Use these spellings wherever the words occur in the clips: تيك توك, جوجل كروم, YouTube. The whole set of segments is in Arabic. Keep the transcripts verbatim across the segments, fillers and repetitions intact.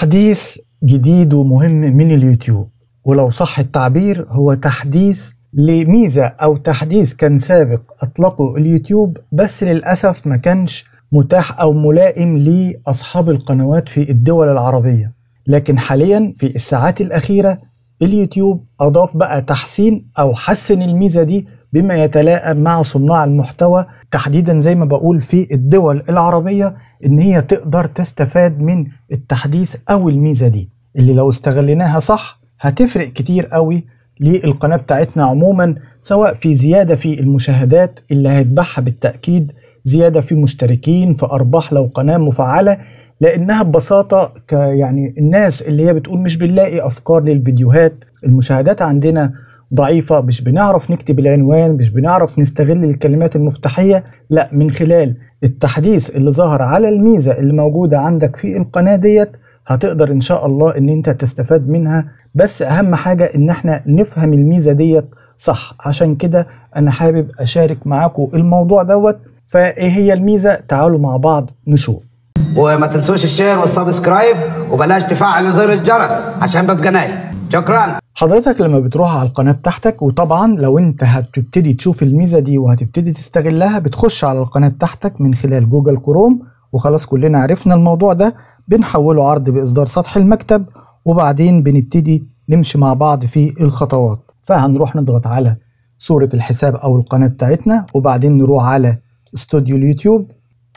تحديث جديد ومهم من اليوتيوب، ولو صح التعبير هو تحديث لميزة أو تحديث كان سابق أطلقه اليوتيوب، بس للأسف ما كانش متاح أو ملائم لأصحاب القنوات في الدول العربية. لكن حاليا في الساعات الأخيرة اليوتيوب أضاف بقى تحسين أو حسن الميزة دي بما يتلائم مع صناع المحتوى، تحديدا زي ما بقول في الدول العربية، إن هي تقدر تستفاد من التحديث أو الميزة دي اللي لو استغلناها صح هتفرق كتير قوي للقناة بتاعتنا عموما، سواء في زيادة في المشاهدات اللي هيتبعها بالتأكيد، زيادة في مشتركين، في أرباح لو قناة مفعلة، لأنها ببساطة يعني الناس اللي هي بتقول مش بنلاقي أفكار للفيديوهات، المشاهدات عندنا ضعيفة، مش بنعرف نكتب العنوان، مش بنعرف نستغل الكلمات المفتاحية. لا، من خلال التحديث اللي ظهر على الميزة اللي موجودة عندك في القناة ديت هتقدر إن شاء الله إن أنت تستفاد منها. بس أهم حاجة إن احنا نفهم الميزة ديت صح، عشان كده أنا حابب أشارك معاكم الموضوع دوت. فإيه هي الميزة؟ تعالوا مع بعض نشوف. وما تنسوش الشير والسبسكرايب، وبلاش تفعلوا زر الجرس عشان ببقى نايم. شكرا. حضرتك لما بتروح على القناة بتاعتك، وطبعا لو انت هتبتدي تشوف الميزة دي وهتبتدي تستغلها، بتخش على القناة بتاعتك من خلال جوجل كروم، وخلاص كلنا عرفنا الموضوع ده، بنحوله عرض بإصدار سطح المكتب، وبعدين بنبتدي نمشي مع بعض في الخطوات. فهنروح نضغط على صورة الحساب أو القناة بتاعتنا، وبعدين نروح على استوديو اليوتيوب،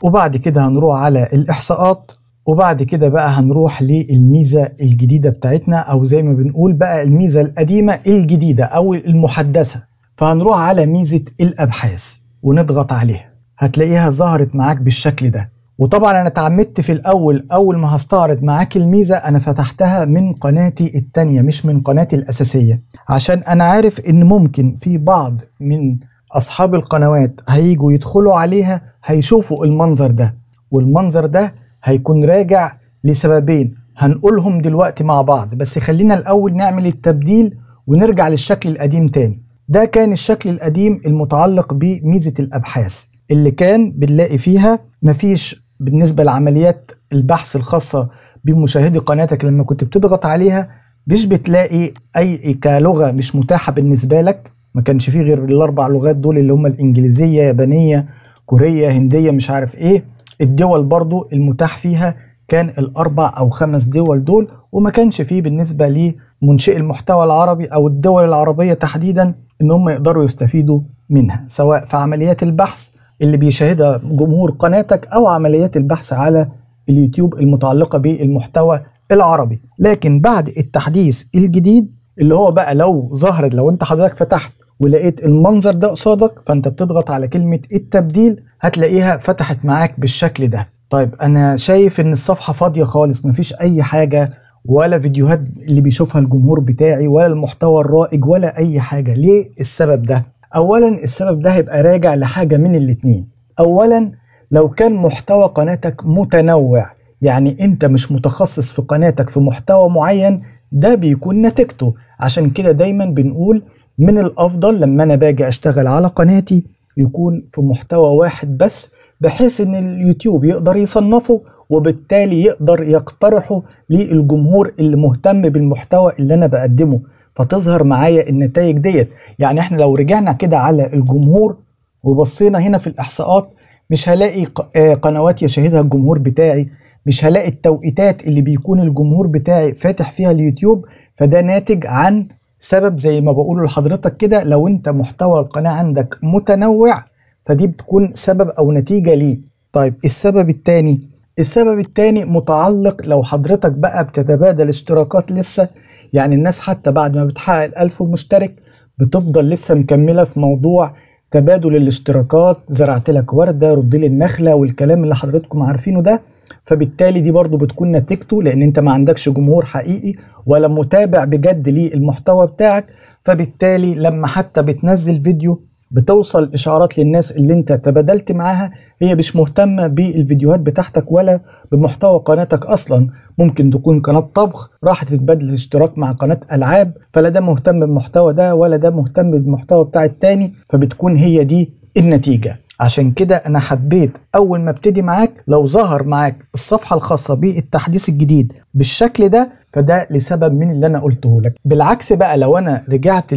وبعد كده هنروح على الإحصاءات، وبعد كده بقى هنروح للميزة الجديدة بتاعتنا، أو زي ما بنقول بقى الميزة القديمة الجديدة أو المحدثة. فهنروح على ميزة الأبحاث ونضغط عليها، هتلاقيها ظهرت معاك بالشكل ده. وطبعا أنا تعمدت في الأول، أول ما هستعرض معاك الميزة أنا فتحتها من قناتي التانية مش من قناتي الأساسية، عشان أنا عارف إن ممكن في بعض من أصحاب القنوات هيجوا يدخلوا عليها هيشوفوا المنظر ده، والمنظر ده هيكون راجع لسببين هنقولهم دلوقتي مع بعض. بس خلينا الأول نعمل التبديل ونرجع للشكل القديم تاني. ده كان الشكل القديم المتعلق بميزة الأبحاث، اللي كان بنلاقي فيها مفيش بالنسبة لعمليات البحث الخاصة بمشاهدي قناتك، لما كنت بتضغط عليها مش بتلاقي أي كلغة مش متاحة بالنسبة لك، ما كانش فيه غير الأربع لغات دول اللي هم الإنجليزية، يابانية، كورية، هندية، مش عارف إيه. الدول برضو المتاح فيها كان الأربع أو خمس دول دول، وما كانش فيه بالنسبة لمنشئ المحتوى العربي أو الدول العربية تحديدا إن هم يقدروا يستفيدوا منها، سواء في عمليات البحث اللي بيشاهدها جمهور قناتك أو عمليات البحث على اليوتيوب المتعلقة بالمحتوى العربي. لكن بعد التحديث الجديد اللي هو بقى لو ظهرت، لو انت حضرتك فتحت ولقيت المنظر ده قصادك، فانت بتضغط على كلمة التبديل هتلاقيها فتحت معاك بالشكل ده. طيب انا شايف ان الصفحة فاضية خالص، مفيش اي حاجة، ولا فيديوهات اللي بيشوفها الجمهور بتاعي، ولا المحتوى الرائج، ولا اي حاجة. ليه السبب ده؟ اولا السبب ده هيبقى راجع لحاجة من الاتنين. اولا لو كان محتوى قناتك متنوع، يعني انت مش متخصص في قناتك في محتوى معين، ده بيكون نتيجته. عشان كده دايما بنقول من الافضل لما انا باجي اشتغل على قناتي يكون في محتوى واحد بس، بحيث ان اليوتيوب يقدر يصنفه وبالتالي يقدر يقترحه للجمهور اللي مهتم بالمحتوى اللي انا بقدمه، فتظهر معايا النتائج ديت. يعني احنا لو رجعنا كده على الجمهور وبصينا هنا في الاحصاءات مش هلاقي قنوات يشاهدها الجمهور بتاعي، مش هلاقي التوقيتات اللي بيكون الجمهور بتاعي فاتح فيها اليوتيوب، فده ناتج عن سبب زي ما بقوله لحضرتك كده، لو انت محتوى القناة عندك متنوع فدي بتكون سبب او نتيجة ليه. طيب السبب التاني، السبب التاني متعلق لو حضرتك بقى بتتبادل اشتراكات لسه، يعني الناس حتى بعد ما بتحقق ألف مشترك بتفضل لسه مكملة في موضوع تبادل الاشتراكات، زرعت لك وردة، رد لي النخلة، والكلام اللي حضرتكم عارفينه ده. فبالتالي دي برضو بتكون نتيجته، لان انت ما عندكش جمهور حقيقي ولا متابع بجد للمحتوى بتاعك، فبالتالي لما حتى بتنزل فيديو بتوصل اشعارات للناس اللي انت تبادلت معاها، هي مش مهتمة بالفيديوهات بتاعتك ولا بمحتوى قناتك اصلا. ممكن تكون قناة طبخ راحت تتبادل اشتراك مع قناة العاب، فلا ده مهتم بالمحتوى ده ولا ده مهتم بالمحتوى بتاع التاني، فبتكون هي دي النتيجة. عشان كده انا حبيت اول ما ابتدي معاك لو ظهر معاك الصفحه الخاصه بالتحديث الجديد بالشكل ده فده لسبب من اللي انا قلته لك. بالعكس بقى لو انا رجعت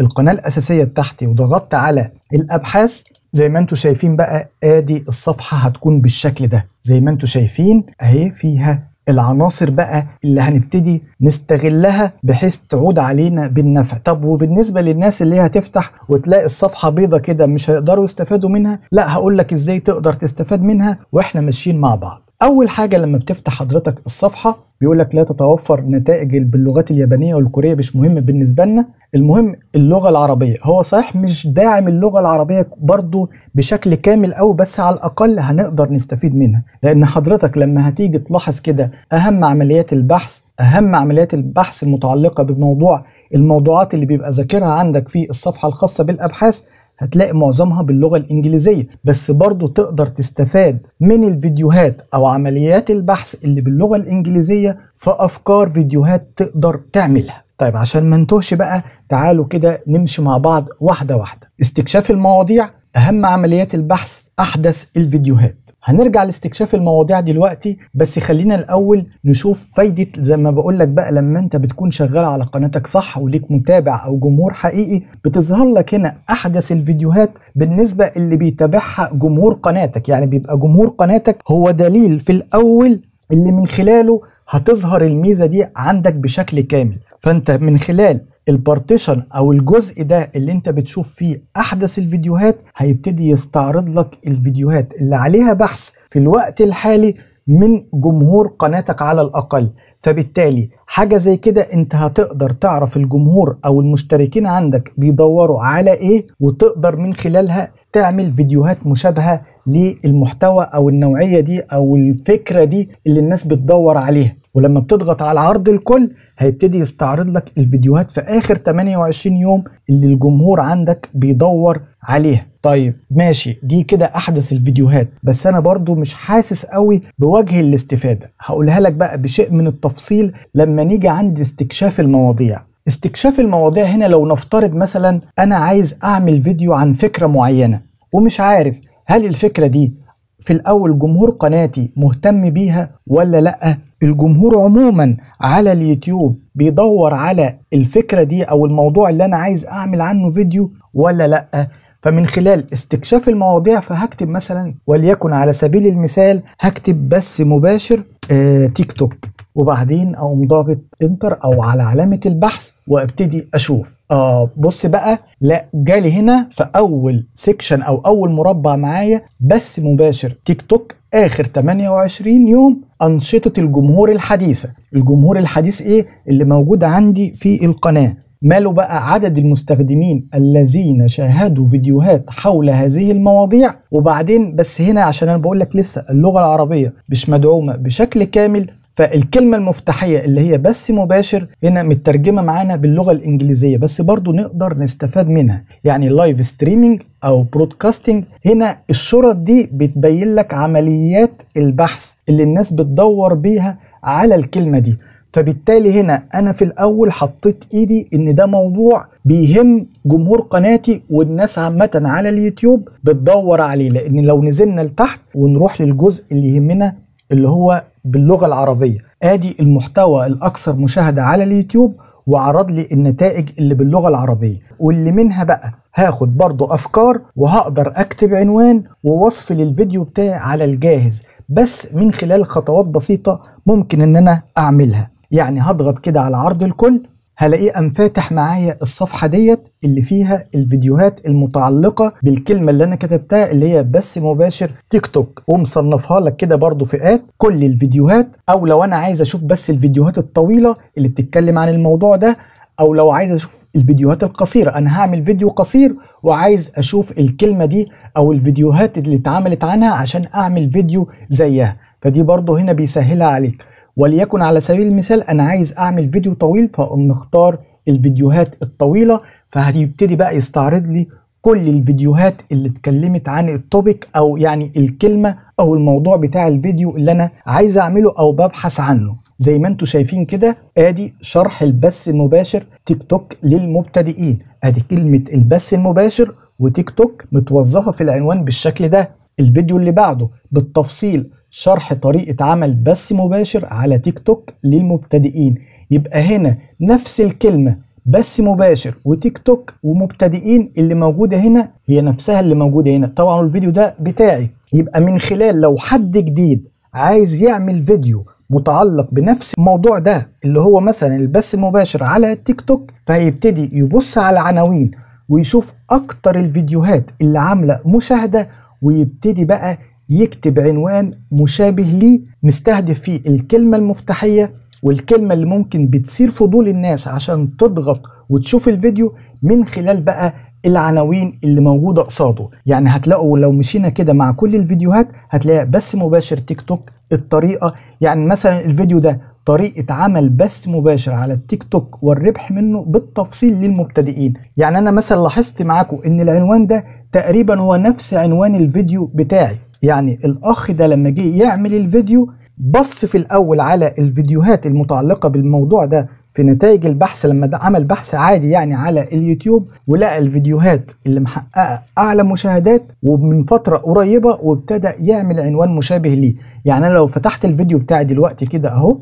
للقناه الاساسيه بتاعتي وضغطت على الابحاث زي ما انتم شايفين بقى ادي الصفحه هتكون بالشكل ده زي ما انتم شايفين اهي، فيها العناصر بقى اللي هنبتدي نستغلها بحيث تعود علينا بالنفع. طب وبالنسبه للناس اللي هتفتح وتلاقي الصفحه بيضه كده مش هيقدروا يستفادوا منها، لا هقول لك ازاي تقدر تستفاد منها واحنا ماشيين مع بعض. اول حاجه لما بتفتح حضرتك الصفحه بيقول لك لا تتوفر نتائج باللغات اليابانيه والكوريه، مش مهم بالنسبه لنا، المهم اللغه العربيه. هو صحيح مش داعم اللغه العربيه برضو بشكل كامل او بس على الاقل هنقدر نستفيد منها، لان حضرتك لما هتيجي تلاحظ كده اهم عمليات البحث اهم عمليات البحث المتعلقه بموضوع الموضوعات اللي بيبقى ذاكرها عندك في الصفحه الخاصه بالابحاث هتلاقي معظمها باللغه الانجليزيه، بس برضو تقدر تستفاد من الفيديوهات او عمليات البحث اللي باللغه الانجليزيه في افكار فيديوهات تقدر تعملها. طيب عشان ما نتوهش بقى تعالوا كده نمشي مع بعض واحده واحده. استكشاف المواضيع، اهم عمليات البحث، احدث الفيديوهات. هنرجع لاستكشاف المواضيع دلوقتي، بس خلينا الاول نشوف فايده زي ما بقول لك بقى لما انت بتكون شغال على قناتك صح وليك متابع او جمهور حقيقي بتظهر لك هنا احدث الفيديوهات بالنسبه اللي بيتابعها جمهور قناتك، يعني بيبقى جمهور قناتك هو دليل في الاول اللي من خلاله هتظهر الميزة دي عندك بشكل كامل. فانت من خلال البارتيشن او الجزء ده اللي انت بتشوف فيه احدث الفيديوهات هيبتدي يستعرض لك الفيديوهات اللي عليها بحث في الوقت الحالي من جمهور قناتك على الاقل. فبالتالي حاجة زي كده انت هتقدر تعرف الجمهور او المشتركين عندك بيدوروا على ايه وتقدر من خلالها تعمل فيديوهات مشابهة للمحتوى او النوعية دي او الفكرة دي اللي الناس بتدور عليها. ولما بتضغط على عرض الكل هيبتدي يستعرض لك الفيديوهات في اخر ثمانية وعشرين يوم اللي الجمهور عندك بيدور عليها. طيب ماشي، دي كده احدث الفيديوهات، بس انا برضو مش حاسس قوي بوجه الاستفادة. هقولها لك بقى بشيء من التفصيل لما نيجي عند استكشاف المواضيع. استكشاف المواضيع هنا لو نفترض مثلا انا عايز اعمل فيديو عن فكرة معينة ومش عارف هل الفكرة دي في الاول جمهور قناتي مهتم بيها ولا لا. الجمهور عموما على اليوتيوب بيدور على الفكرة دي او الموضوع اللي انا عايز اعمل عنه فيديو ولا لا. فمن خلال استكشاف المواضيع فهكتب مثلا وليكن على سبيل المثال هكتب بث مباشر آه تيك توك وبعدين اقوم ضاغط انتر او على علامه البحث وابتدي اشوف. اه بص بقى، لا جالي هنا في اول سيكشن او اول مربع معايا بث مباشر تيك توك اخر ثمانية وعشرين يوم انشطه الجمهور الحديثه. الجمهور الحديث ايه؟ اللي موجود عندي في القناه. ماله بقى؟ عدد المستخدمين الذين شاهدوا فيديوهات حول هذه المواضيع. وبعدين بس هنا عشان انا بقول لك لسه اللغه العربيه مش مدعومه بشكل كامل، فالكلمة المفتاحية اللي هي بث مباشر هنا مترجمة معانا باللغة الإنجليزية، بس برضو نقدر نستفاد منها. يعني لايف ستريمينج أو برودكاستنج، هنا الشرط دي بتبين لك عمليات البحث اللي الناس بتدور بيها على الكلمة دي. فبالتالي هنا أنا في الأول حطيت إيدي إن ده موضوع بيهم جمهور قناتي والناس عامة على اليوتيوب بتدور عليه، لأن لو نزلنا لتحت ونروح للجزء اللي يهمنا اللي هو باللغة العربية ادي المحتوى الاكثر مشاهدة على اليوتيوب وعرض لي النتائج اللي باللغة العربية، واللي منها بقى هاخد برضو افكار وهقدر اكتب عنوان ووصف للفيديو بتاعي على الجاهز بس من خلال خطوات بسيطة ممكن ان انا اعملها. يعني هضغط كده على عرض الكل هلاقيه قام فاتح معايا الصفحة ديت اللي فيها الفيديوهات المتعلقة بالكلمة اللي أنا كتبتها اللي هي بث مباشر تيك توك، ومصنفها لك كده برضو فئات كل الفيديوهات، أو لو أنا عايز أشوف بس الفيديوهات الطويلة اللي بتتكلم عن الموضوع ده، أو لو عايز أشوف الفيديوهات القصيرة. أنا هعمل فيديو قصير وعايز أشوف الكلمة دي أو الفيديوهات اللي اتعملت عنها عشان أعمل فيديو زيها، فدي برضو هنا بيسهلها عليك. وليكن على سبيل المثال انا عايز اعمل فيديو طويل فاقوم نختار الفيديوهات الطويله، فهيبتدي بقى يستعرض لي كل الفيديوهات اللي اتكلمت عن التوبيك او يعني الكلمه او الموضوع بتاع الفيديو اللي انا عايز اعمله او ببحث عنه. زي ما انتم شايفين كده ادي شرح البث المباشر تيك توك للمبتدئين، ادي كلمه البث المباشر وتيك توك متوظفة في العنوان بالشكل ده. الفيديو اللي بعده بالتفصيل شرح طريقة عمل بث مباشر على تيك توك للمبتدئين. يبقى هنا نفس الكلمة بث مباشر وتيك توك ومبتدئين اللي موجودة هنا هي نفسها اللي موجودة هنا. طبعا الفيديو ده بتاعي، يبقى من خلال لو حد جديد عايز يعمل فيديو متعلق بنفس الموضوع ده اللي هو مثلا البث المباشر على التيك توك، فهيبتدي يبص على عناوين ويشوف اكتر الفيديوهات اللي عاملة مشاهدة، ويبتدي بقى يكتب عنوان مشابه ليه مستهدف فيه الكلمة المفتاحية والكلمة اللي ممكن بتثير فضول الناس عشان تضغط وتشوف الفيديو من خلال بقى العناوين اللي موجودة قصاده. يعني هتلاقوا لو مشينا كده مع كل الفيديوهات هتلاقي بث مباشر تيك توك الطريقة، يعني مثلا الفيديو ده طريقة عمل بث مباشر على التيك توك والربح منه بالتفصيل للمبتدئين. يعني أنا مثلا لاحظت معاكم إن العنوان ده تقريبا هو نفس عنوان الفيديو بتاعي. يعني الأخ ده لما جه يعمل الفيديو بص في الأول على الفيديوهات المتعلقة بالموضوع ده في نتائج البحث لما عمل بحث عادي يعني على اليوتيوب، ولقى الفيديوهات اللي محققة أعلى مشاهدات ومن فترة قريبة، وابتدى يعمل عنوان مشابه ليه. يعني أنا لو فتحت الفيديو بتاعي دلوقتي كده أهو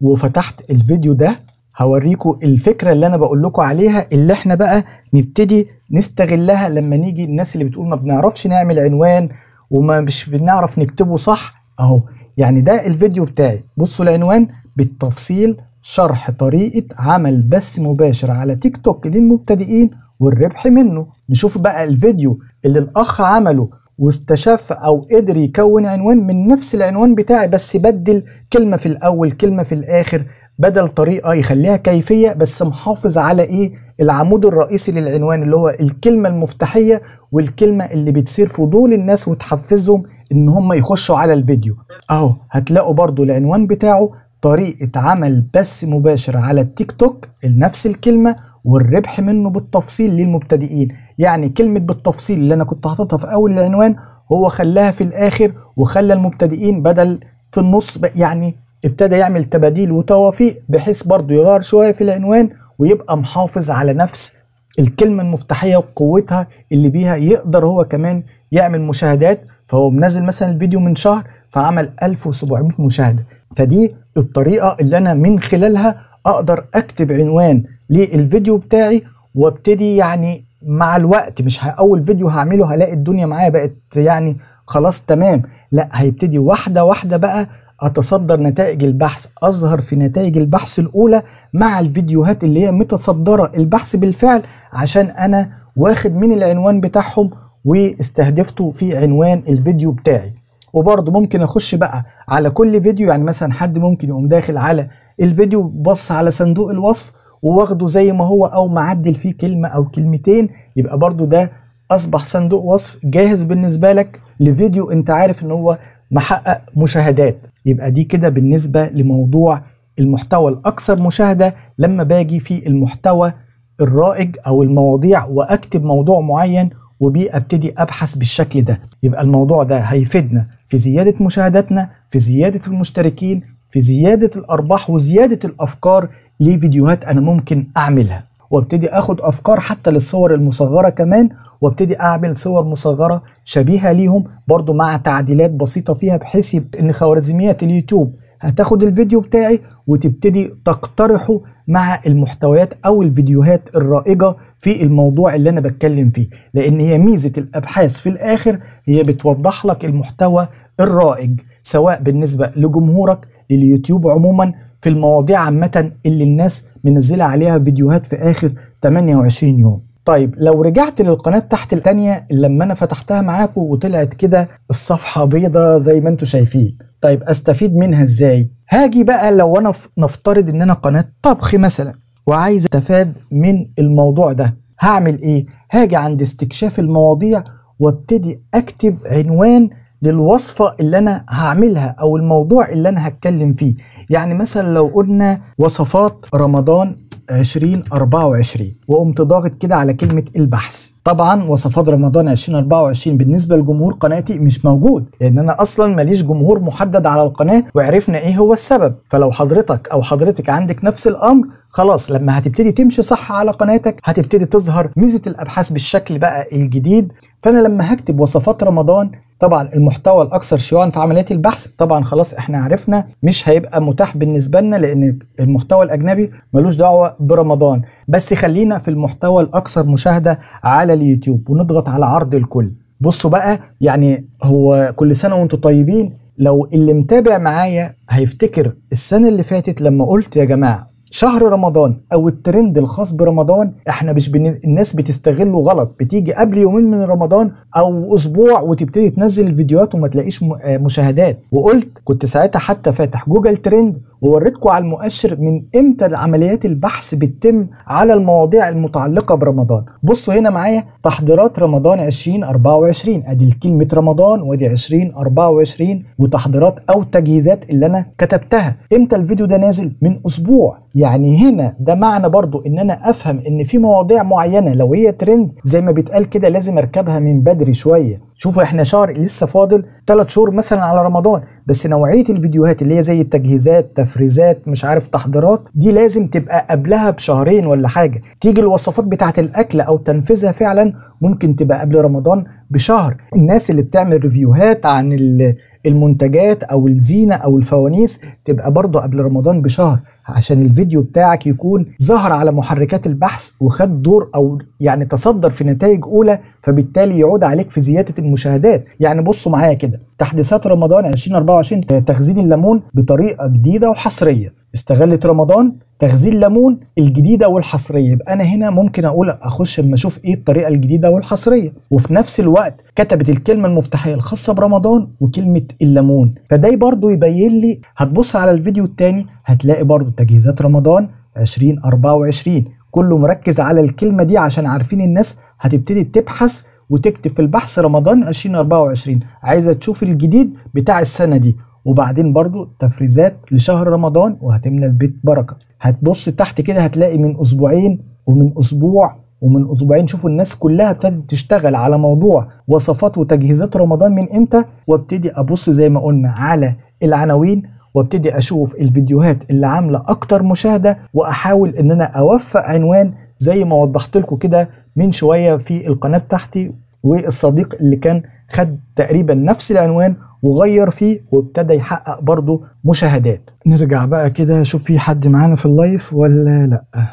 وفتحت الفيديو ده هوريكم الفكرة اللي أنا بقول لكم عليها، اللي إحنا بقى نبتدي نستغلها لما نيجي الناس اللي بتقول ما بنعرفش نعمل عنوان وما مش بنعرف نكتبه صح أهو. يعني ده الفيديو بتاعي، بصوا العنوان بالتفصيل شرح طريقة عمل بث مباشر على تيك توك للمبتدئين والربح منه. نشوف بقى الفيديو اللي الأخ عمله واستشف أو قدر يكون عنوان من نفس العنوان بتاعي، بس بدل كلمة في الأول كلمة في الآخر، بدل طريقة يخليها كيفية بس محافظ على إيه العمود الرئيسي للعنوان اللي هو الكلمة المفتاحية والكلمة اللي بتثير فضول الناس وتحفزهم إن هم يخشوا على الفيديو أهو. هتلاقوا برضو العنوان بتاعه طريقة عمل بث مباشر على التيك توك نفس الكلمة والربح منه بالتفصيل للمبتدئين. يعني كلمة بالتفصيل اللي أنا كنت حاططها في أول العنوان هو خلاها في الآخر وخلى المبتدئين بدل في النص، يعني ابتدى يعمل تباديل وتوافيق بحيث برضه يغير شوية في العنوان ويبقى محافظ على نفس الكلمة المفتاحية وقوتها اللي بيها يقدر هو كمان يعمل مشاهدات. فهو منزل مثلا الفيديو من شهر فعمل ألف وسبعمية مشاهدة، فدي الطريقة اللي أنا من خلالها أقدر أكتب عنوان للفيديو بتاعي وابتدي يعني مع الوقت. مش أول فيديو هعمله هلاقي الدنيا معايا بقت يعني خلاص تمام، لا هيبتدي واحدة واحدة بقى أتصدر نتائج البحث، أظهر في نتائج البحث الأولى مع الفيديوهات اللي هي متصدرة البحث بالفعل عشان أنا واخد من العنوان بتاعهم واستهدفته في عنوان الفيديو بتاعي. وبرضه ممكن اخش بقى على كل فيديو، يعني مثلا حد ممكن يقوم داخل على الفيديو بص على صندوق الوصف وواخده زي ما هو او معدل فيه كلمه او كلمتين، يبقى برضه ده اصبح صندوق وصف جاهز بالنسبه لك لفيديو انت عارف ان هو محقق مشاهدات. يبقى دي كده بالنسبه لموضوع المحتوى الاكثر مشاهده. لما باجي في المحتوى الرائج او المواضيع واكتب موضوع معين وبيه ابتدي ابحث بالشكل ده، يبقى الموضوع ده هيفيدنا في زيادة مشاهداتنا، في زيادة المشتركين، في زيادة الارباح وزيادة الافكار لفيديوهات انا ممكن اعملها، وابتدي اخد افكار حتى للصور المصغرة كمان، وابتدي اعمل صور مصغرة شبيهة ليهم برضو مع تعديلات بسيطة فيها، بحيث ان خوارزميات اليوتيوب هتاخد الفيديو بتاعي وتبتدي تقترحه مع المحتويات او الفيديوهات الرائجة في الموضوع اللي انا بتكلم فيه، لان هي ميزة الابحاث في الاخر هي بتوضح لك المحتوى الرائج سواء بالنسبة لجمهورك لليوتيوب عموما في المواضيع عامة اللي الناس منزلة عليها فيديوهات في اخر ثمانية وعشرين يوم. طيب لو رجعت للقناة تحت الثانية لما انا فتحتها معاكم وطلعت كده الصفحة بيضة زي ما انتم شايفين، طيب استفيد منها ازاي؟ هاجي بقى لو انا نفترض ان انا قناة طبخ مثلا وعايز استفاد من الموضوع ده هعمل ايه؟ هاجي عند استكشاف المواضيع وابتدي اكتب عنوان للوصفة اللي انا هعملها او الموضوع اللي انا هتكلم فيه. يعني مثلا لو قلنا وصفات رمضان ألفين وأربعة وعشرين وقمت ضاغط كده على كلمة البحث، طبعا وصفات رمضان ألفين وأربعة وعشرين بالنسبه لجمهور قناتي مش موجود، لان انا اصلا ماليش جمهور محدد على القناه وعرفنا ايه هو السبب. فلو حضرتك او حضرتك عندك نفس الامر، خلاص لما هتبتدي تمشي صح على قناتك هتبتدي تظهر ميزه الابحاث بالشكل بقى الجديد. فانا لما هكتب وصفات رمضان، طبعا المحتوى الاكثر شيوعا في عمليات البحث طبعا خلاص احنا عرفنا مش هيبقى متاح بالنسبه لنا، لان المحتوى الاجنبي ملوش دعوه برمضان. بس خلينا في المحتوى الاكثر مشاهده على اليوتيوب ونضغط على عرض الكل. بصوا بقى، يعني هو كل سنه وانتم طيبين. لو اللي متابع معايا هيفتكر السنه اللي فاتت لما قلت يا جماعه شهر رمضان او الترند الخاص برمضان احنا مش بن... الناس بتستغله غلط، بتيجي قبل يومين من رمضان او اسبوع وتبتدي تنزل الفيديوهات وما تلاقيش م... مشاهدات. وقلت كنت ساعتها حتى فاتح جوجل ترند ووريتكم على المؤشر من امتى عمليات البحث بتتم على المواضيع المتعلقه برمضان. بصوا هنا معايا تحضيرات رمضان ألفين وأربعة وعشرين، ادي كلمه رمضان وادي ألفين وأربعة وعشرين وتحضيرات او تجهيزات اللي انا كتبتها. امتى الفيديو ده نازل؟ من اسبوع. يعني هنا ده معنى برضو ان انا افهم ان في مواضيع معينه لو هي ترند زي ما بيتقال كده لازم اركبها من بدري شويه. شوفوا احنا شهر لسه فاضل ثلاث شهور مثلا على رمضان، بس نوعيه الفيديوهات اللي هي زي التجهيزات تفريزات مش عارف تحضيرات دي لازم تبقى قبلها بشهرين ولا حاجه. تيجي الوصفات بتاعه الاكل او تنفيذها فعلا ممكن تبقى قبل رمضان بشهر. الناس اللي بتعمل ريفيوهات عن ال المنتجات او الزينه او الفوانيس تبقى برضه قبل رمضان بشهر، عشان الفيديو بتاعك يكون ظهر على محركات البحث وخد دور او يعني تصدر في نتائج اولى، فبالتالي يعود عليك في زياده المشاهدات. يعني بصوا معايا كده تحديثات رمضان ألفين وأربعة وعشرين، تخزين الليمون بطريقه جديده وحصريه. استغلت رمضان تخزين ليمون الجديده والحصريه، يبقى انا هنا ممكن اقول اخش اما اشوف ايه الطريقه الجديده والحصريه، وفي نفس الوقت كتبت الكلمه المفتاحيه الخاصه برمضان وكلمه الليمون. فده برضو يبين لي. هتبص على الفيديو الثاني هتلاقي برضو تجهيزات رمضان ألفين وأربعة وعشرين كله مركز على الكلمه دي، عشان عارفين الناس هتبتدي تبحث وتكتب في البحث رمضان ألفين وأربعة وعشرين، عايزه تشوف الجديد بتاع السنه دي. وبعدين برضو تفريزات لشهر رمضان وهتملى البيت بركه. هتبص تحت كده هتلاقي من اسبوعين ومن اسبوع ومن اسبوعين. شوفوا الناس كلها ابتدت تشتغل على موضوع وصفات وتجهيزات رمضان من امتى، وابتدي ابص زي ما قلنا على العناوين وابتدي اشوف الفيديوهات اللي عامله اكتر مشاهده، واحاول ان انا اوفق عنوان زي ما وضحت لكم كده من شويه في القناه بتاعتي. والصديق اللي كان خد تقريبا نفس العنوان وغير فيه وابتدى يحقق برضه مشاهدات. نرجع بقى كده شوف في حد معانا في اللايف ولا لا.